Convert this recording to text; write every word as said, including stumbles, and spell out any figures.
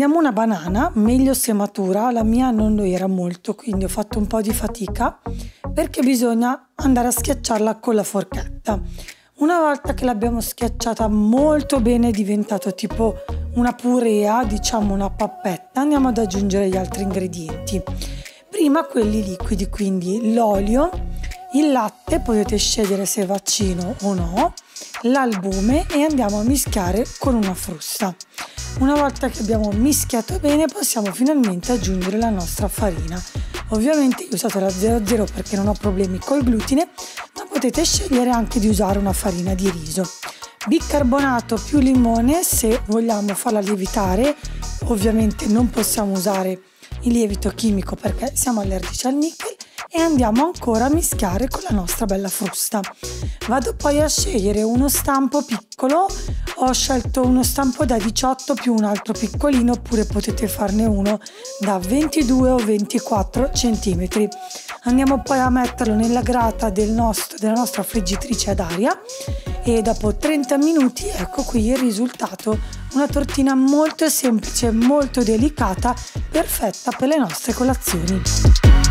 Prendiamo una banana, meglio se matura, la mia non lo era molto, quindi ho fatto un po' di fatica perché bisogna andare a schiacciarla con la forchetta. Una volta che l'abbiamo schiacciata molto bene, è diventato tipo una purea, diciamo una pappetta, andiamo ad aggiungere gli altri ingredienti. Prima quelli liquidi, quindi l'olio, il latte, potete scegliere se vaccino o no, l'albume, e andiamo a mischiare con una frusta. Una volta che abbiamo mischiato bene possiamo finalmente aggiungere la nostra farina. Ovviamente io ho usato la zero zero perché non ho problemi col glutine, ma potete scegliere anche di usare una farina di riso. Bicarbonato più limone se vogliamo farla lievitare, ovviamente non possiamo usare il lievito chimico perché siamo allergici al nickel, e andiamo ancora a mischiare con la nostra bella frusta. Vado poi a scegliere uno stampo piccolo, ho scelto uno stampo da diciotto più un altro piccolino, oppure potete farne uno da ventidue o ventiquattro cm. Andiamo poi a metterlo nella grata del nostro, della nostra friggitrice ad aria e dopo trenta minuti ecco qui il risultato, una tortina molto semplice, molto delicata, perfetta per le nostre colazioni.